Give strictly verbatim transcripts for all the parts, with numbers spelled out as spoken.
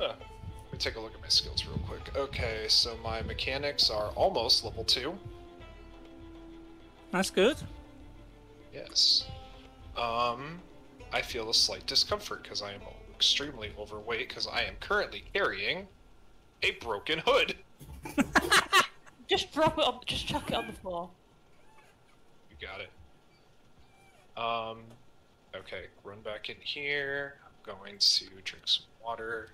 Huh. Let me take a look at my skills real quick. Okay, so my mechanics are almost level two. That's good. Yes. Um, I feel a slight discomfort because I am extremely overweight because I am currently carrying a broken hood. Just drop it on, just chuck it on the floor. You got it. Um, okay, run back in here. I'm going to drink some water.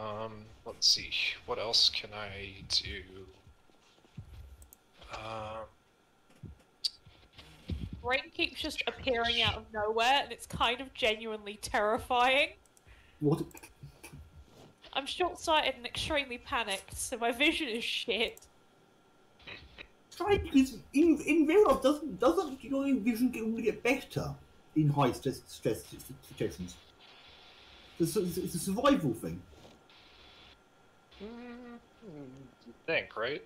Um, let's see, what else can I do? Um... Rain keeps just appearing out of nowhere, and it's kind of genuinely terrifying. What? I'm short-sighted and extremely panicked, so my vision is shit. Strike is in in real life doesn't doesn't your vision get really get better in high stress stress situations. It's a, it's a survival thing. You think, right?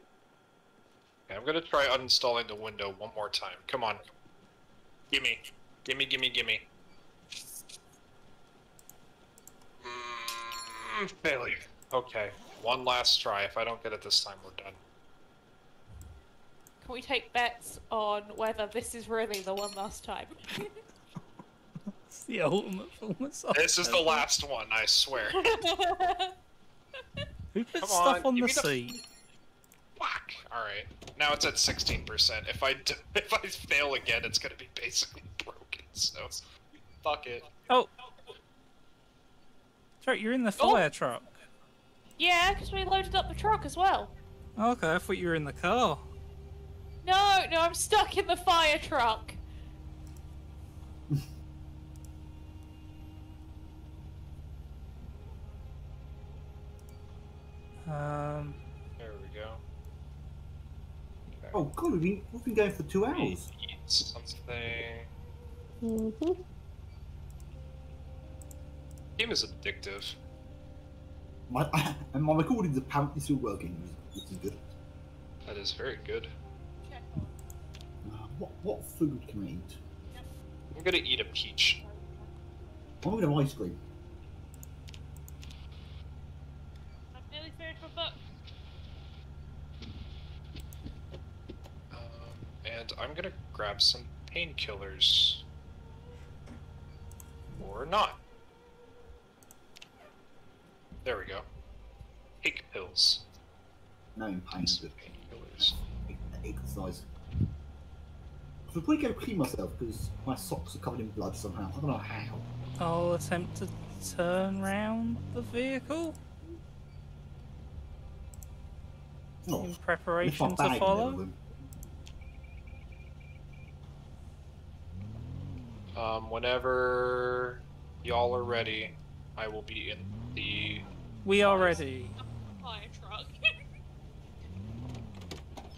Okay, I'm gonna try uninstalling the window one more time. Come on. Gimme. Gimme, gimme, gimme. Mm, failure. Okay. One last try. If I don't get it this time, we're done. Can we take bets on whether this is really the one last time? It's the ultimate form of software. This is the last one, I swear. Who put Come stuff on, on the seat? Fuck! Alright. Now it's at sixteen percent. If I, do, if I fail again, it's gonna be basically broken, so... Fuck it. Oh! Sorry, you're in the fire oh. truck. Yeah, because we loaded up the truck as well. Okay, I thought you were in the car. No, no, I'm stuck in the fire truck. um... There we go. Oh god, we've been, we've been going for two hours. Something. Mm-hmm. Game is addictive. My I, and my recording's apparently still working, which is good. That is very good. Uh, what what food can I eat? I'm gonna eat a peach. I'm gonna have ice cream. I've nearly finished my book. And I'm gonna grab some painkillers. Or not. There we go. Pig pills. No pains with painkillers. Exercise. I'm probably gonna clean myself because my socks are covered in blood somehow. I don't know how. I'll attempt to turn round the vehicle. Oh, in preparation to follow. Um, whenever y'all are ready, I will be in the... We are ready. ...fire truck.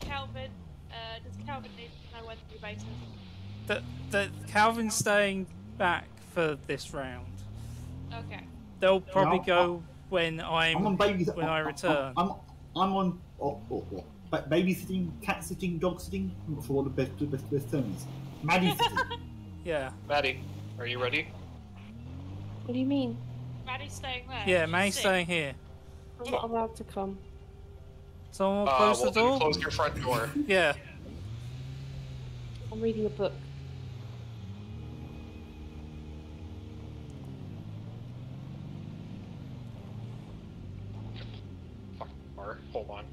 Calvin, uh, does Calvin need to know where the new base is? The, the, Calvin's staying back for this round. Okay. They'll probably no, go I, when I'm, I'm on when I, I return. I'm, I'm on oh, oh, oh. babysitting, cat sitting, dog sitting. I'm not sure what the best, the best, best term is. Maddie sitting. Yeah. Maddie, are you ready? What do you mean? Maddie's staying there. Yeah, Maddie's staying here. I'm not allowed to come. Someone will close uh, well, the door? Close your front door. Yeah. I'm reading a book. Fuck, bar. Hold on.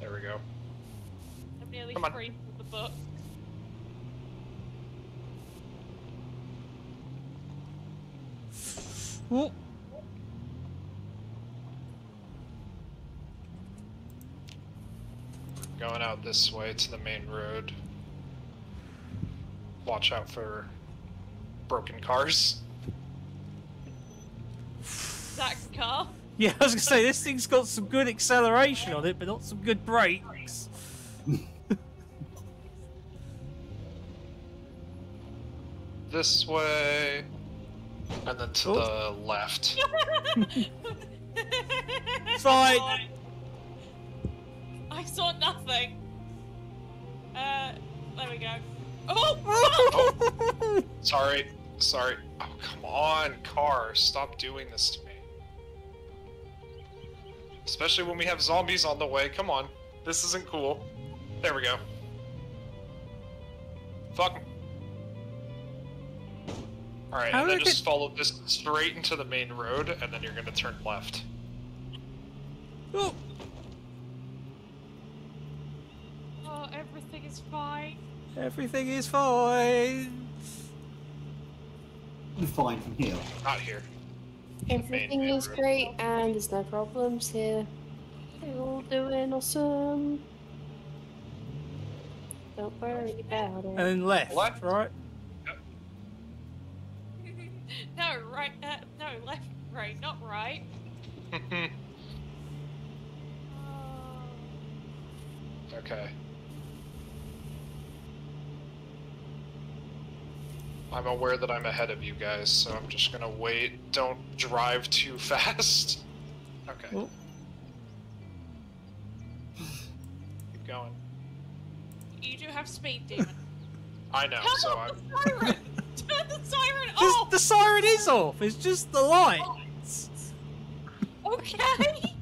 There we go. I'm nearly free from the book. Ooh. Going out this way to the main road. Watch out for broken cars. Zach's car? Yeah, I was gonna say, this thing's got some good acceleration on it, but not some good brakes. This way. And then to oh. the left. Side. I saw nothing. Uh, there we go. Oh! oh. Sorry. Sorry. Oh, come on, car. Stop doing this to me. Especially when we have zombies on the way. Come on. This isn't cool. There we go. Fuck 'em. Alright, and then just it... follow this straight into the main road, and then you're gonna turn left. Oh! Oh, everything is fine. Everything is fine. I'm fine from here. Not here. Everything main, main is road. Great, and there's no problems here. We're all doing awesome. Don't worry about it. And then left, left. Right? No, right, uh, no, left, right, not right. Oh. Okay. I'm aware that I'm ahead of you guys, so I'm just gonna wait. Don't drive too fast. Okay. Ooh. Keep going. You do have speed, Demon. I know, How so I'm... Siren? Turn the siren off! The siren is off! It's just the lights! Okay!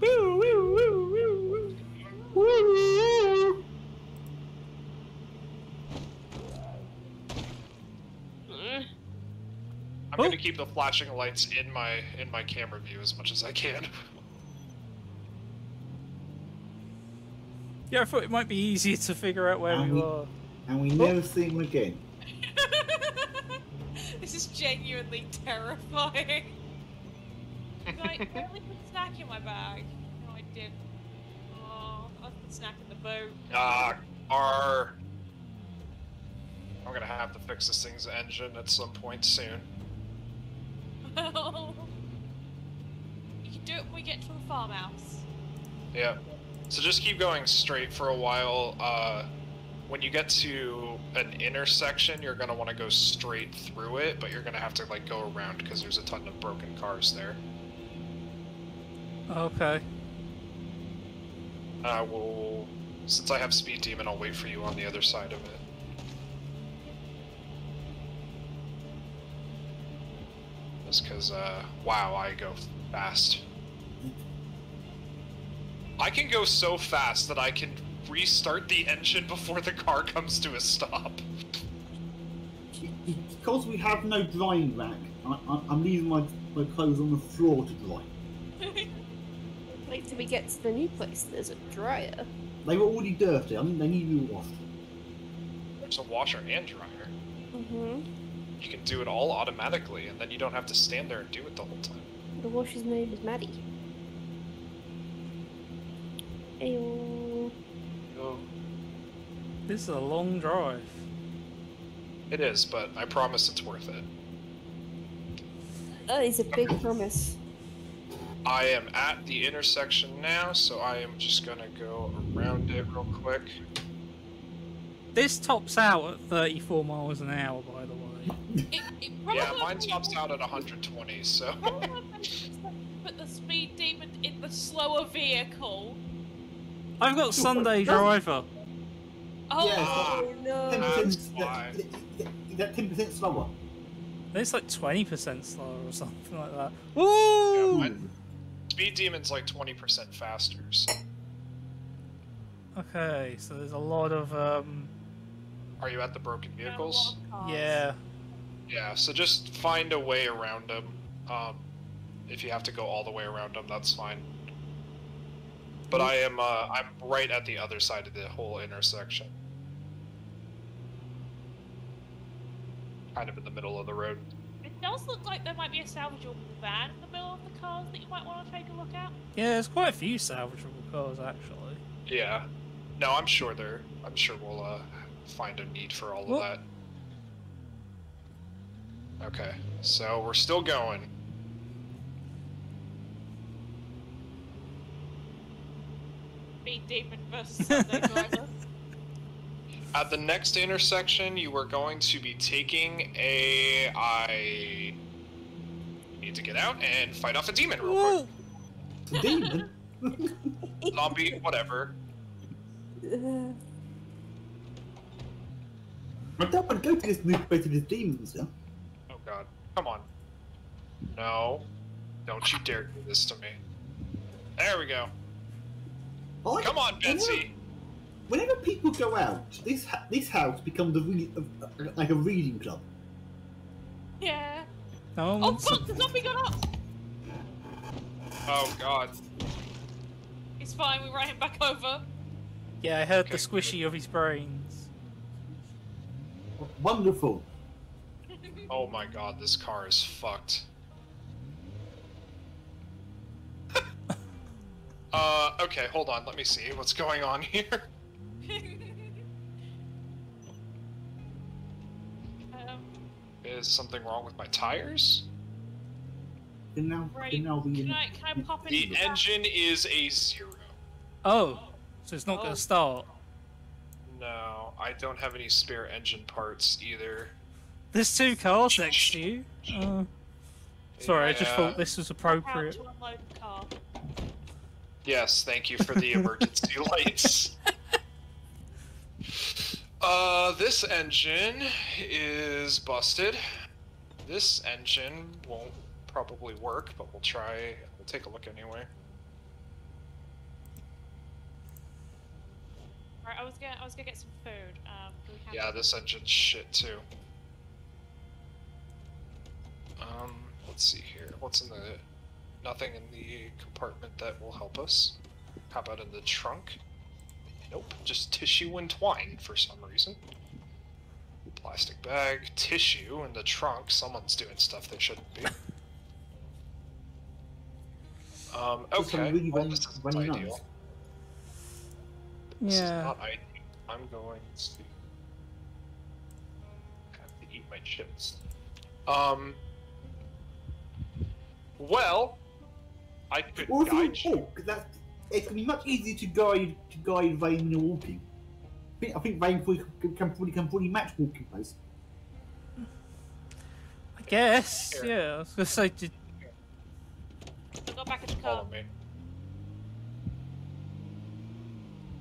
Woo, woo, woo, woo, woo, woo. I'm oh. gonna keep the flashing lights in my in my camera view as much as I can. Yeah, I thought it might be easier to figure out where um, we are. And we never oh. see him again. This is genuinely terrifying. Did I only put a snack in my bag? No, I didn't. Oh, I put a snack in the boat. Ah, uh, R. I'm gonna have to fix this thing's engine at some point soon. Well, you can do it when we get to a farmhouse. Yeah. So just keep going straight for a while. Uh, when you get to an intersection, you're gonna want to go straight through it, but you're gonna have to like go around because there's a ton of broken cars there. Okay. I will, since I have Speed Demon, I'll wait for you on the other side of it. Just because, uh, wow, I go fast. I can go so fast that I can restart the engine before the car comes to a stop. Because we have no drying rack, I, I, I'm leaving my, my clothes on the floor to dry. Wait till we get to the new place, there's a dryer. They were already dirty, I mean, they need to be washed. There's a washer and dryer. Mm-hmm. You can do it all automatically, and then you don't have to stand there and do it the whole time. The washer's name is Maddie. Ayo. Oh. This is a long drive. It is, but I promise it's worth it. That is a big promise. I am at the intersection now, so I am just gonna go around it real quick. This tops out at thirty-four miles an hour, by the way. It, it yeah, mine tops out at one hundred twenty, so... Put the Speed Demon in the slower vehicle. I've got Sunday Driver. Oh, yeah, oh no! That ten percent slower. It's like twenty percent slower or something like that. Woo! Yeah, mine, Speed Demon's like twenty percent faster. So. Okay, so there's a lot of. Um... Are you at the broken vehicles? Yeah. Yeah. So just find a way around them. Um, if you have to go all the way around them, that's fine. But I am, uh, I'm right at the other side of the whole intersection. Kind of in the middle of the road. It does look like there might be a salvageable van in the middle of the cars that you might want to take a look at. Yeah, there's quite a few salvageable cars, actually. Yeah. No, I'm sure there, I'm sure we'll, uh, find a need for all Whoop. of that. Okay, so we're still going. Demon versus Sunday Driver. At the next intersection, you are going to be taking a. I need to get out and fight off a demon real Whoa. quick. Demon? Zombie, whatever. But that would go to this move back to the demons, huh? Oh god. Come on. No. Don't you dare do this to me. There we go. Like, come on, Betsy! Whenever, whenever people go out, this this house becomes a re a, a, like a reading club. Yeah. Oh, oh fuck! The zombie got up! Oh god. It's fine, we ran him back over. Yeah, I heard okay, the squishy good. of his brains. Wonderful. Oh my god, this car is fucked. Uh, okay, hold on, let me see what's going on here. um, Is something wrong with my tires? Now, right. now we can, I, can I pop the engine that? is a zero. Oh, so it's not oh. going to start. No, I don't have any spare engine parts either. There's two cars next to you. Uh, sorry, yeah. I just thought this was appropriate. How to unload the car. Yes, thank you for the emergency lights. Uh, this engine is busted. This engine won't probably work, but we'll try. We'll take a look anyway. Right, I was gonna, I was gonna get some food. Um, we yeah, this engine's shit too. Um, let's see here. What's in the? Nothing in the compartment that will help us. How about in the trunk? Nope, just tissue and twine for some reason. Plastic bag, tissue in the trunk. Someone's doing stuff they shouldn't be. Um, okay, really well, this isn't ideal. Nuts. This yeah. is not ideal. I'm going to have to eat my chips. Um, well, I could well, guide you. Walk, that's, it's going to be much easier to guide to guide Vayne in walking. I think, I think Vayne can, can, probably, can probably match walking pace. I guess, Here. yeah. I was going to say, did... I'll go back in the car.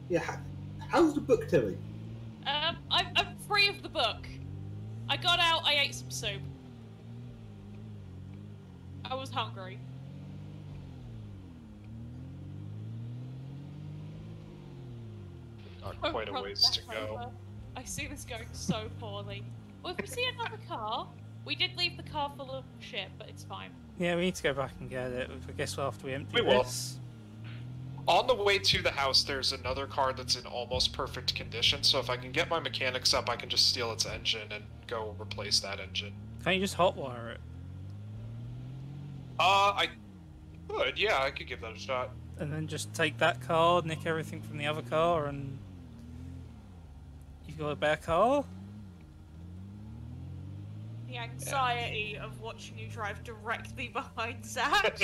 Yeah, how, how's the book, Terry? Um, I'm, I'm free of the book. I got out, I ate some soup. I was hungry. Not quite a ways to go. I see this going so poorly. Well, if we see another car, we did leave the car full of shit, but it's fine. Yeah, we need to go back and get it. I guess we'll have to empty this. On the way to the house, there's another car that's in almost perfect condition, so if I can get my mechanics up, I can just steal its engine and go replace that engine. Can't you just hotwire it? Uh, I could, yeah, I could give that a shot. And then just take that car, nick everything from the other car, and... You got a better car? The anxiety yeah. of watching you drive directly behind Zach.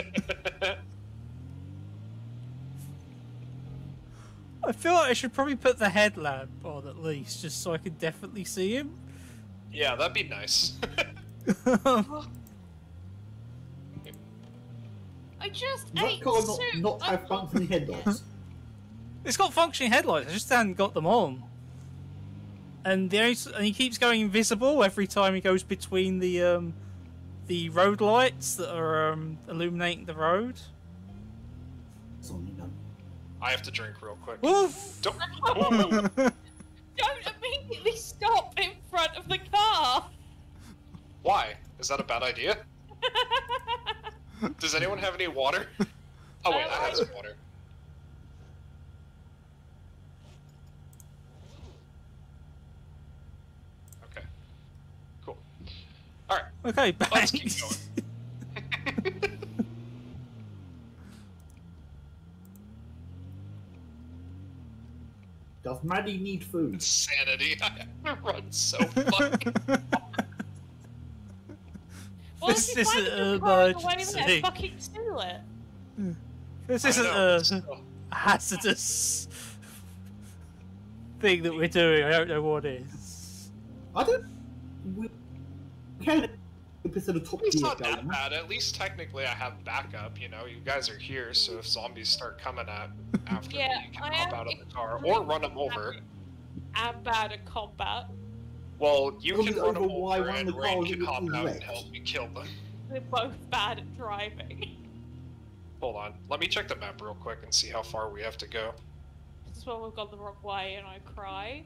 I feel like I should probably put the headlamp on at least, just so I could definitely see him. Yeah, that'd be nice. I just what ate car soup. Not, not have functioning headlights. It's got functioning headlights. I just hadn't got them on. And the only, and he keeps going invisible every time he goes between the um, the road lights that are um, illuminating the road. I have to drink real quick. Oof. Don't don't immediately stop in front of the car. Why? Is that a bad idea? Does anyone have any water? Oh wait, I have some water. Okay. Cool. Alright. Okay, back. Let's keep going. Does Maddie need food? Insanity. I have to run so fucking hard. Well, this if you isn't an emergency. Fucking steal it. This isn't know, a hazardous thing that we're doing. I don't know what is. I don't. We can't. It's not that bad. At least technically, I have backup. You know, you guys are here, so if zombies start coming at after yeah, me, you can I hop out of the car or run them over. I'm bad at combat. Well, you can run over, over and Rain can hop out and help you kill them. They're both bad at driving. Hold on, let me check the map real quick and see how far we have to go. This is where we've got the wrong way and I cry.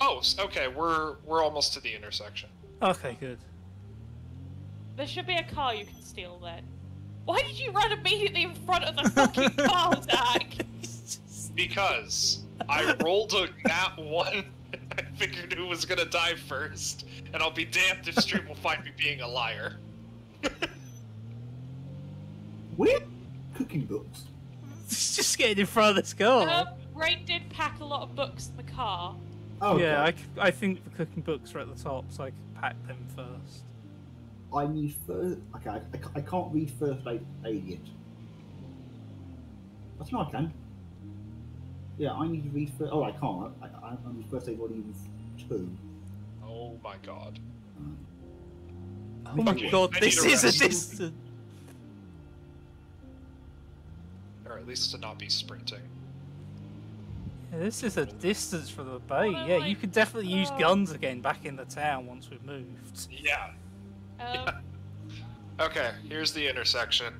Oh, okay, we're we're almost to the intersection. Okay, good. There should be a car you can steal then. Why did you run immediately in front of the fucking car, Zach? Because I rolled a nat one. I figured who was gonna die first, and I'll be damned if Stream will find me being a liar. We're cooking books. It's just getting in front of this girl. Um, Rain did pack a lot of books in the car. Oh yeah, I, I think the cooking books are at the top, so I can pack them first. I need first. Okay, I, I can't read first aid, aid yet. That's not I can. Yeah, I need to read first. Oh, I can't. I, I, I'm first aid volume two. Oh my god. Um, oh my okay. god, this is a distance. Or at least to not be sprinting. Yeah, this is a distance from the bay. Well, yeah, like, you could definitely use uh, guns again back in the town once we've moved. Yeah. Um, yeah. Okay, here's the intersection.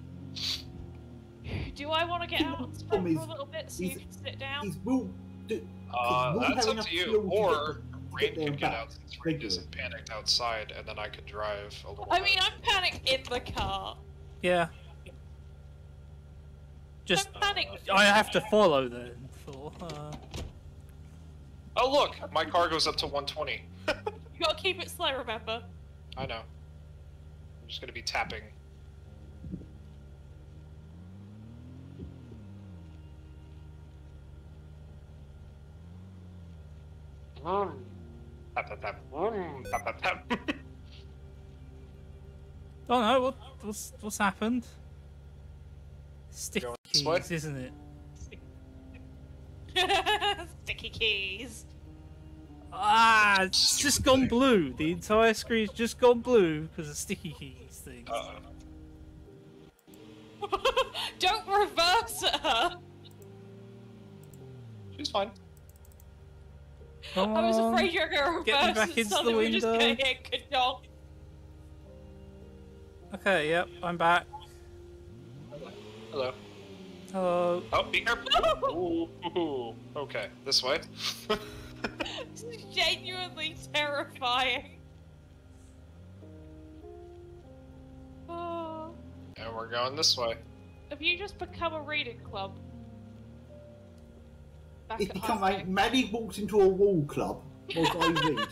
Do I want to get out and sprint for a little bit so you can sit down? Will, do, uh, will that's up to you. Or Rain can get out since Rain isn't panicked outside, and then I could drive a little I bit. I mean, I'm panicked in the car. Yeah. Just uh, I have to follow then. For, uh... Oh look, my car goes up to one twenty. You gotta keep it slow, remember? I know. I'm just gonna be tapping. Tap, tap, tap. Tap, tap, tap. Oh no, what, what's, what's happened? Sticky keys, way? Isn't it? Sticky keys. Ah, it's just gone blue. The entire screen's just gone blue because of sticky keys things. Uh -oh. Don't reverse her! She's fine. Come I was afraid you were going to reverse back and suddenly we're just going to get condoled. Okay, yep, I'm back. Hello. Hello. Oh, be careful! Ooh, ooh. Okay, this way. This is genuinely terrifying. Oh. And we're going this way. Have you just become a reading club? Back it's become like Maddie walks into a wall club whilst I read.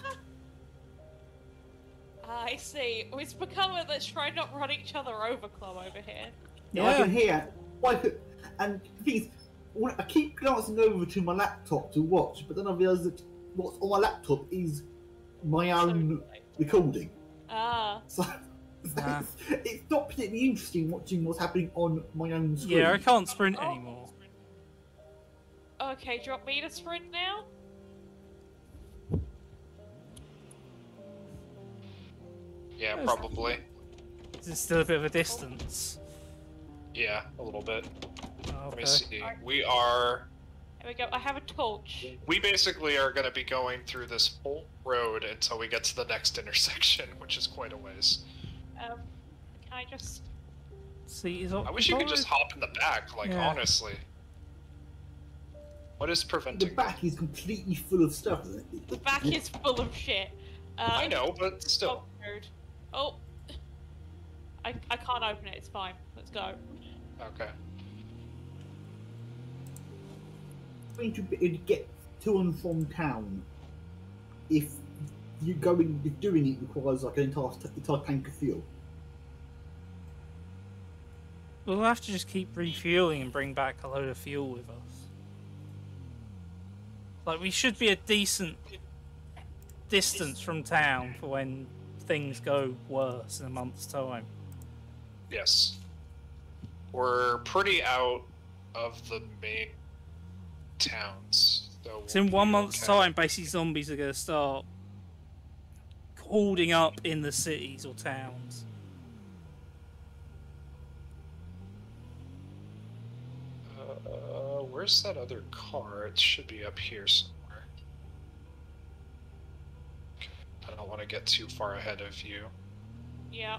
I see. It's become a let's try not run each other over club over here. Yeah, yeah. I can hear. I could, and please, I keep glancing over to my laptop to watch, but then I realise that what's on my laptop is my own so recording. Ah. So ah. It's, it's not particularly interesting watching what's happening on my own screen. Yeah, I can't sprint oh. anymore. Okay, do you want me to sprint now? Yeah, probably. Is it still a bit of a distance? Yeah, a little bit. Okay. Let me see. We are... There we go. I have a torch. We basically are going to be going through this whole road until we get to the next intersection, which is quite a ways. Um, can I just... See, is all... I wish you could just hop in the back, like, yeah. honestly. What is preventing? The back is completely full of stuff. The back is full of shit. Um, I know, but still. Oh, I I can't open it. It's fine. Let's go. Okay. Going to get to and from town. If you going if doing it requires like an entire, entire tank of fuel. We'll have to just keep refueling and bring back a load of fuel with us. Like, we should be a decent distance from town for when things go worse in a month's time. Yes. We're pretty out of the main towns. So it's in one month's okay. time, basically zombies are going to start holding up in the cities or towns. Where's that other car? It should be up here somewhere. I don't want to get too far ahead of you. Yeah.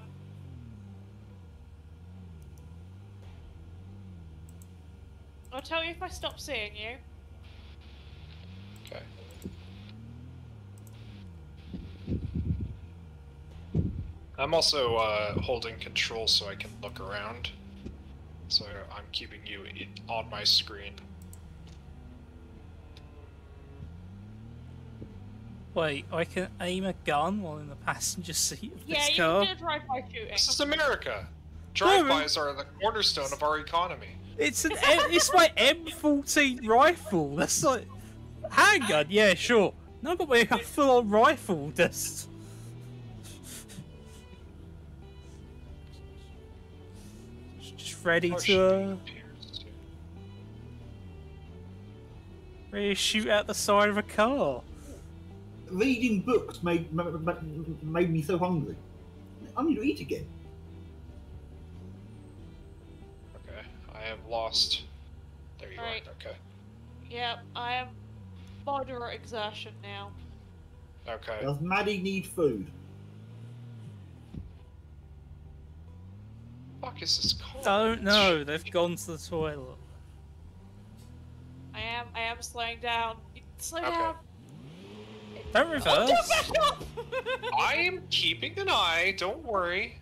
I'll tell you if I stop seeing you. Okay. I'm also uh, holding control so I can look around. So I'm keeping you in, on my screen. Wait, I can aim a gun while in the passenger seat of yeah, this car? Yeah, you can do a drive-by shooting. This is America! Drive-bys are the cornerstone of our economy. It's an it's my M fourteen rifle. That's like handgun. Yeah, sure. No, but we have full-on rifle. That's. Ready to, uh, ready to shoot out the side of a car. Reading books made made me so hungry. I need to eat again. Okay, I am lost. There you right. are. Okay. Yeah, I am moderate exertion now. Okay. Does Maddie need food? Fuck is this cold? Don't know. They've gone to the toilet. I am. I am slowing down. Slow okay. down. Don't reverse. Oh, don't I am keeping an eye. Don't worry.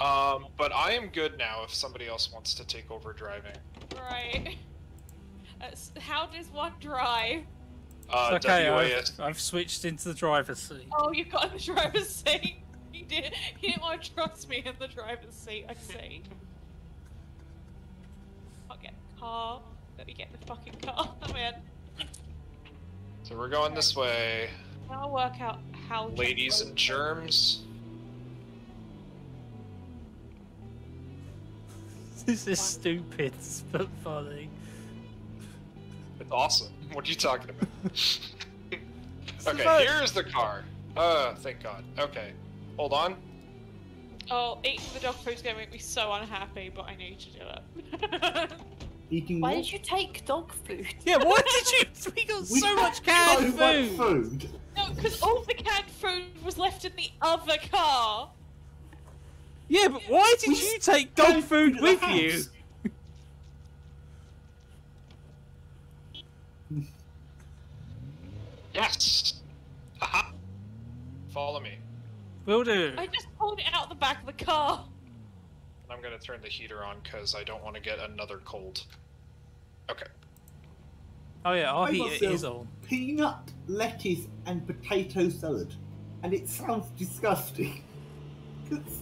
Um, but I am good now. If somebody else wants to take over driving. Right. That's, how does one drive? Uh, it's okay. I've, I've switched into the driver's seat. Oh, you got in the driver's seat. He didn't, he didn't want to trust me in the driver's seat, I see. I'll get the car. Let me get the fucking car. I'm in. So we're going okay. this way. I'll work out how. Ladies and germs. This is stupid, but funny. It's awesome. What are you talking about? Okay, here's the car. Oh, thank God. Okay. Hold on. Oh, eating the dog food's gonna make me so unhappy, but I need to do it. Eating Why what? did you take dog food? Yeah, why did you? We got we so much canned so food. food. No, because all the canned food was left in the other car. Yeah, but why did we you take dog food with house. you? Yes. Aha. Follow me. Will do. I just pulled it out the back of the car. I'm going to turn the heater on because I don't want to get another cold. Okay. Oh yeah, our heater is on. Peanut, lettuce and potato salad. And it sounds disgusting. It's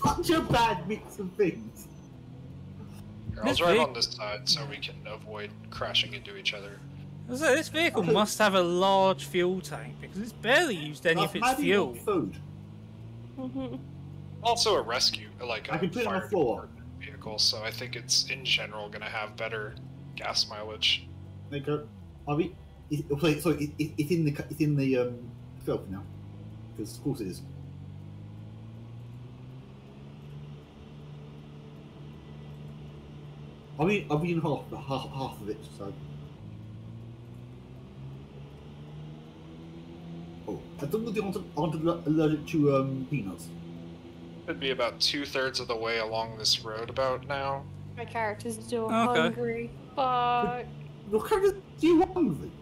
such a bad mix of things. Here, I'll drive on this side so we can avoid crashing into each other. So this vehicle must have a large fuel tank because it's barely used any of its fuel. Food. Mm-hmm. Also a rescue, like I a can put fire it on the floor. vehicle, so I think it's in general going to have better gas mileage. There you go. Are we? Is, sorry, sorry, it, it's in the it's in the um filter now because of course it is. I mean, I've been half half half of it so. Oh, I don't think they aren't allergic to um, peanuts. It'd be about two-thirds of the way along this road about now. My character's still okay. hungry. Fuck. Your character's still hungry?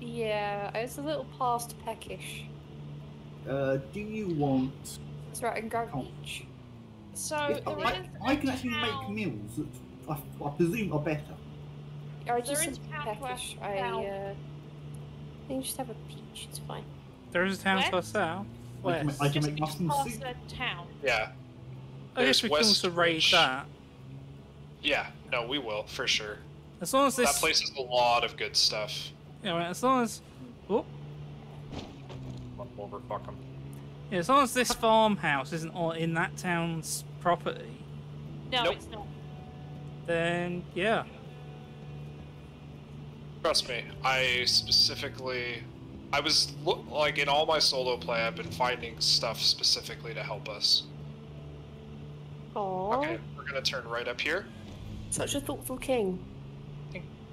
Yeah, it's a little past peckish. Uh, do you want... That's right, I can grab oh. each. So, yes, there I, is I can actually town... make meals that I, I presume are better. Or just there is peckish. I, uh... I think you just have a peach, it's fine. There is a town to us now. West. I can make mutton soup. Town. Yeah. I guess we can also raid that. Yeah, no, we will, for sure. As long as this... That place is a lot of good stuff. Yeah, right, as long as... Oh. Overfuck them. Yeah, as long as this farmhouse isn't in that town's property. No, nope. it's not. Then, yeah. Trust me, I specifically, I was, like, in all my solo play, I've been finding stuff specifically to help us. Aww. Okay, we're gonna turn right up here. Such a thoughtful king.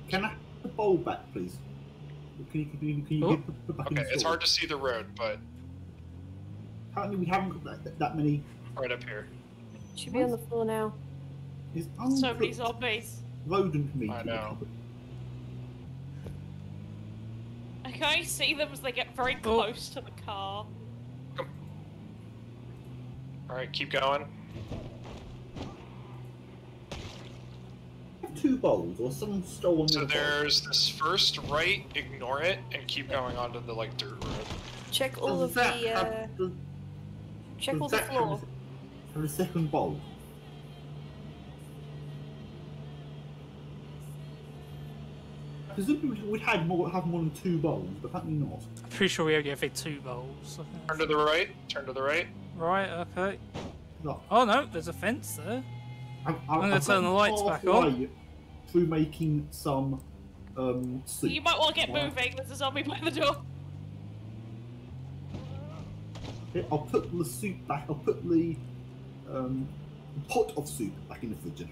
Can I have the bowl back, please? Can you, can you, can you get, put back okay, in it's hard to see the road, but... Apparently we haven't got that, that many... Right up here. Should be on the floor now. It's so many zombies. Rodent meat. I know. I can only see them as they get very close to the car. Alright, keep going. Two bowls or someone stole one. So there's this first right, ignore it, and keep going onto the like dirt road. Check all of the uh check all the floor. For the second bowl. Presumably we'd had more have more than two bowls, but apparently not. I'm pretty sure we only have two bowls. Turn to the right, turn to the right. Right, okay. No. Oh no, there's a fence there. I'm, I'm, I'm gonna turn the lights back on. Through making some um soup. You might want to get wow. moving, there's a zombie by the door. Okay, I'll put the soup back, I'll put the um pot of soup back in the fridge.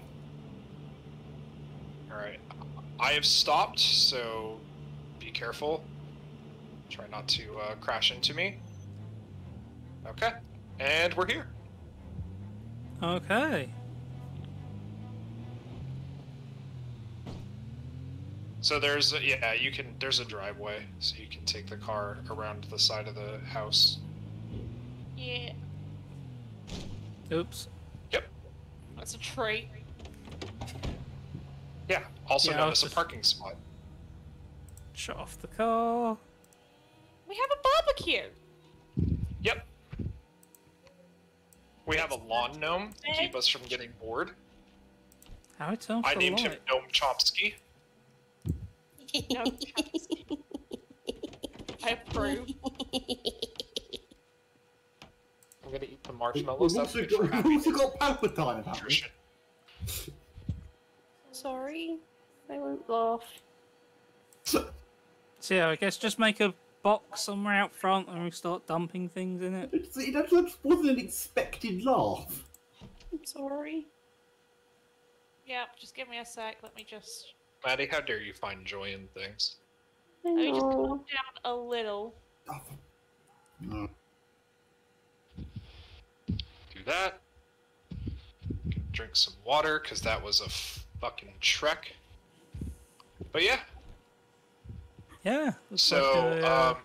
Alright. I have stopped, so be careful. Try not to uh, crash into me. Okay. And we're here. Okay. So there's a, yeah, you can there's a driveway, so you can take the car around the side of the house. Yeah. Oops. Yep. That's a tree. Yeah. Also yeah, notice a parking spot. Shut off the car. We have a barbecue. Yep. We have a lawn gnome to keep us from getting bored. How it's I named light. him Gnome Chomsky. No, I approve. I'm gonna eat the marshmallows. We've also got, we got Palpatine about it. Sorry, I won't laugh. So yeah, I guess just make a box somewhere out front and we start dumping things in it. It's, it actually wasn't an expected laugh. I'm sorry. Yeah, just give me a sec, let me just... Maddie, how dare you find joy in things? Let me just calm down a little. No. Do that. Drink some water, because that was a fucking trek. But yeah. Yeah. So, like a, um,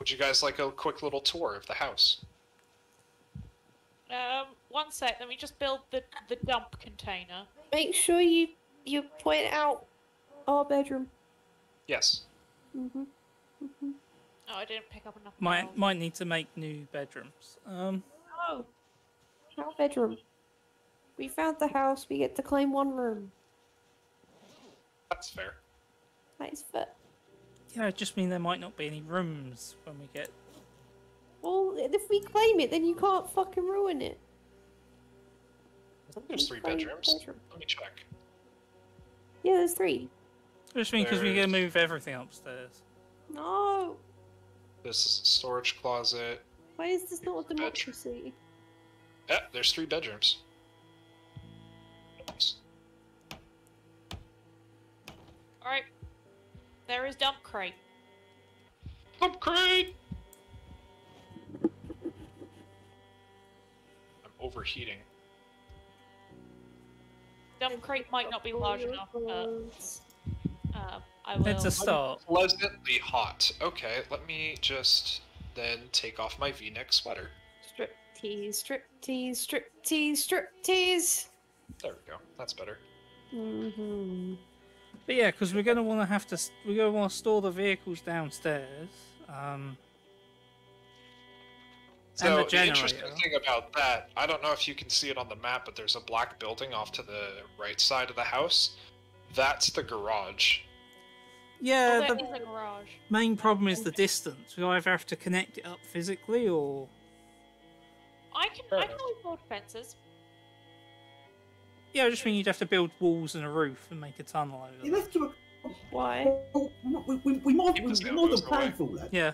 would you guys like a quick little tour of the house? Um, one sec, let me just build the, the dump container. Make sure you... You point out our bedroom. Yes. Mm-hmm. Mm-hmm. Oh, I didn't pick up enough. Might might need to make new bedrooms. Um. Oh, our bedroom. We found the house. We get to claim one room. That's fair. That is fair. Yeah, I just mean there might not be any rooms when we get. Well, if we claim it, then you can't fucking ruin it. I think there's three bedrooms. Bedroom. Let me check. Yeah, there's three. I just mean because we can move everything upstairs. No. This is a storage closet. Why is this not a democracy? Yeah, there's three bedrooms. Oops. All right. There is dump crate. Dump crate. I'm overheating. Dump crate might not be large enough, but uh, I will. It's a start. Pleasantly hot. Okay, let me just then take off my V-neck sweater. Strip tease, strip tease, strip tease, strip tease. There we go. That's better. Mm-hmm. But yeah, because we're gonna want to have to. We're gonna want to store the vehicles downstairs. Um. So the, the interesting thing about that, I don't know if you can see it on the map, but there's a black building off to the right side of the house. That's the garage. Yeah, oh, the garage. main problem is the distance. We either have to connect it up physically or... I can, I can always build fences. Yeah, I just mean you'd have to build walls and a roof and make a tunnel over you have to... Why? Oh, we, we, we might we, we more than plan for that. Yeah.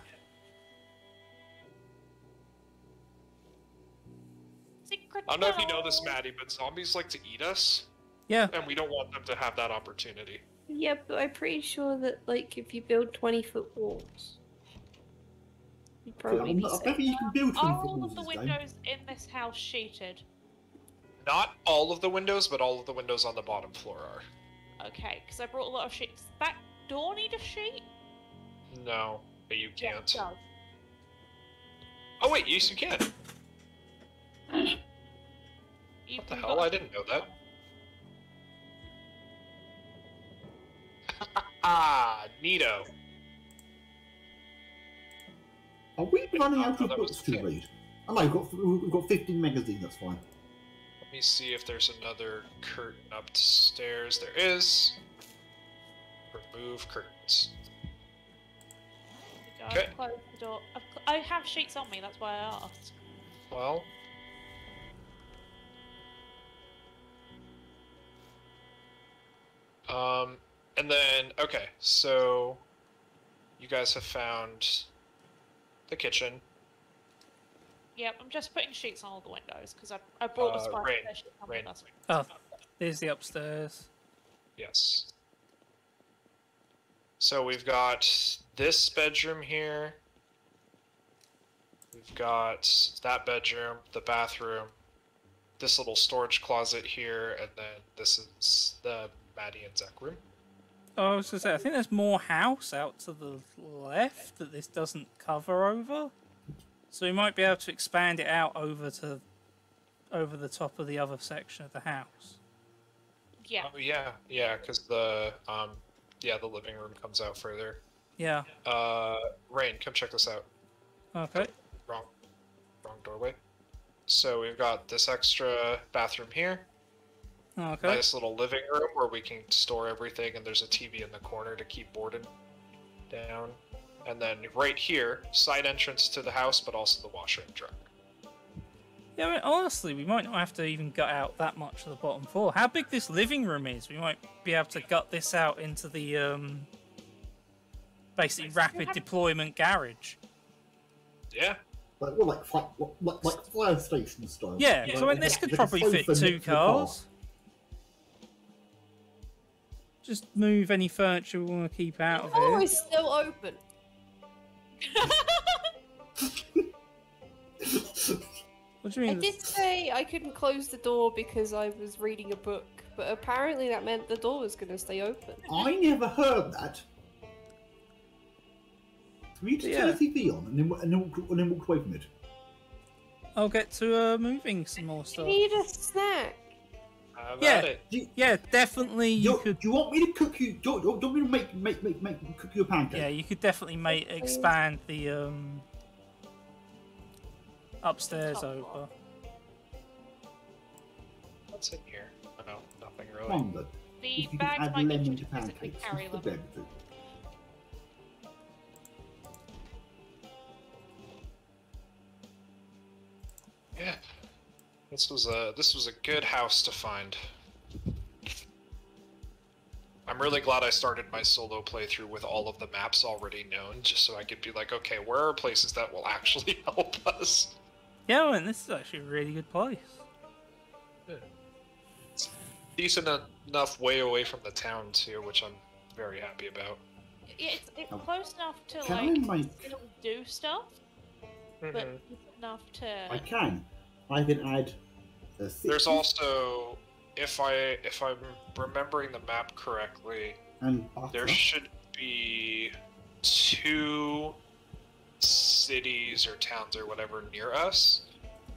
I don't know if you know this, Maddie, but zombies like to eat us. Yeah. And we don't want them to have that opportunity. Yeah, but I'm pretty sure that, like, if you build twenty foot walls, you'd probably yeah, be safe. I bet you can build twenty foot walls. Are all of the windows in this house sheeted? Not all of the windows, but all of the windows on the bottom floor are. Okay, because I brought a lot of sheets. Does that door need a sheet? No, but you can't. Yeah, it does. Oh wait, yes you can. You what the hell? I didn't know that. Ah, neato. Are we running out of books to read? Oh no, we've got, we've got fifteen magazines, that's fine. Let me see if there's another curtain upstairs. There is. Remove curtains. There we go. Okay. I've closed the door. I've cl I have sheets on me, that's why I asked. Well. Um... And then, okay, so you guys have found the kitchen. Yep, I'm just putting sheets on all the windows because I, I brought uh, a spider sheet. Rain. Oh, there's the upstairs. Yes. So we've got this bedroom here. We've got that bedroom, the bathroom, this little storage closet here, and then this is the Maddie and Zach room. Oh, I was going to say, I think there's more house out to the left that this doesn't cover over. So we might be able to expand it out over to over the top of the other section of the house. Yeah. Oh, yeah, yeah, because the um, yeah, the living room comes out further. Yeah. Uh, Rain, come check this out. Okay. Oh, wrong, wrong doorway. So we've got this extra bathroom here. Okay. Nice little living room where we can store everything, and there's a T V in the corner to keep boarded down. And then right here, side entrance to the house, but also the washer and dryer. Yeah, I mean, honestly, we might not have to even gut out that much of the bottom floor. How big this living room is, we might be able to gut this out into the um, basically rapid deployment garage. Yeah. Like, well, like, like, like, like fire station style. Yeah, yeah. So I mean, this could probably fit two cars. Just move any furniture we want to keep out of it. Oh, it's still open. What do you mean? I did say I couldn't close the door because I was reading a book, but apparently that meant the door was going to stay open. I never heard that. Can we just yeah. turn the T V on and then, and, then we'll, and then we'll walk away from it? I'll get to uh, moving some more stuff. I need a snack. How about yeah, it? You, yeah, definitely. You do, could. Do you want me to cook you? Do, do, do you want me to make, make, make, make, cook you a pancake? Yeah, you could definitely make expand the um upstairs over. Floor. What's in here? Oh, no, nothing really. Wonder, the bag might need to physically carry them. Yeah. This was a this was a good house to find. I'm really glad I started my solo playthrough with all of the maps already known, just so I could be like, okay, where are places that will actually help us? Yeah, and this is actually a really good place. Yeah. It's decent enough way away from the town too, which I'm very happy about. It's, it's close enough to can like still do stuff, mm-hmm. but enough to I can. I can add. There's also, if I if I'm remembering the map correctly, and there should be two cities or towns or whatever near us.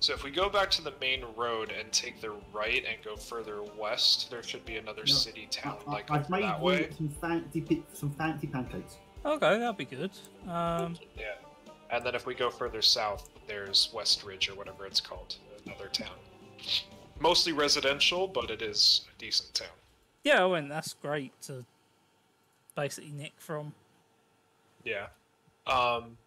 So if we go back to the main road and take the right and go further west, there should be another no, city town I, I, like I've made that way. Some fancy some fancy pancakes. Okay, that'd be good. Um, yeah. And then if we go further south, there's West Ridge or whatever it's called, another town. Mostly residential, but it is a decent town. Yeah, I mean, that's great to basically nick from. Yeah. Um,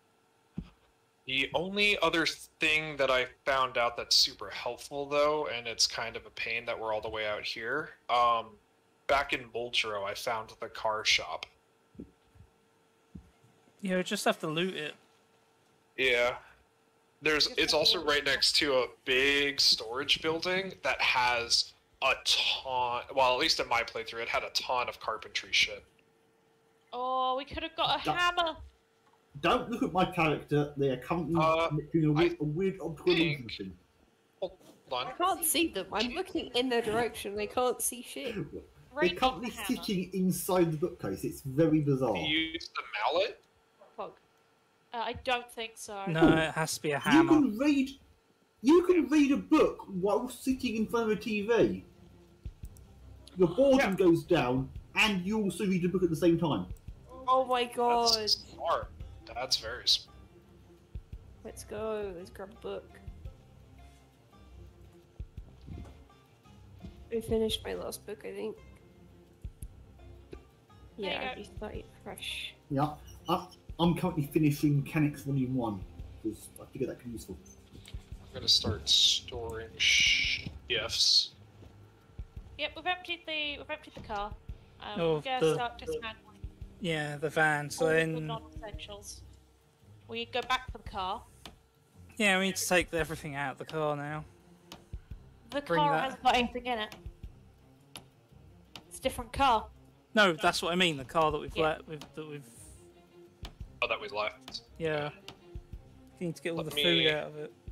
the only other thing that I found out that's super helpful, though, and it's kind of a pain that we're all the way out here, um, back in Muldrow, I found the car shop. Yeah, we just have to loot it. Yeah, there's. It's also right next to a big storage building that has a ton, well, at least in my playthrough, it had a ton of carpentry shit. Oh, we could have got a don't, hammer. Don't look at my character. They are currently uh, doing a weird, a weird think... thing. Hold on. I can't see them. I'm looking in their direction. They can't see shit. Right, they're currently the sitting inside the bookcase. It's very bizarre. Can you use the mallet? Fuck. Uh, I don't think so. No, it has to be a hammer. You can read. You can read a book while sitting in front of a T V. Your boredom yeah. goes down, and you also read a book at the same time. Oh my god. That's smart. That's very smart. Let's go. Let's grab a book. I finished my last book, I think. Yeah, I started fresh. Yeah. I, I'm currently finishing Mechanics Volume one, because I figure that can be useful. I'm going to start storing shifts. Yep, we've emptied the, we've emptied the car. Um, oh, we're going to start dismantling. Yeah, the van. So all then... the non-essentials. We go back to the car. Yeah, we need to take everything out of the car now. The Bring car that. hasn't got anything in it. It's a different car. No, that's what I mean. The car that we've yeah. let, we've, that we've. Oh, that we left. Yeah. You need to get all let the me... food out of it.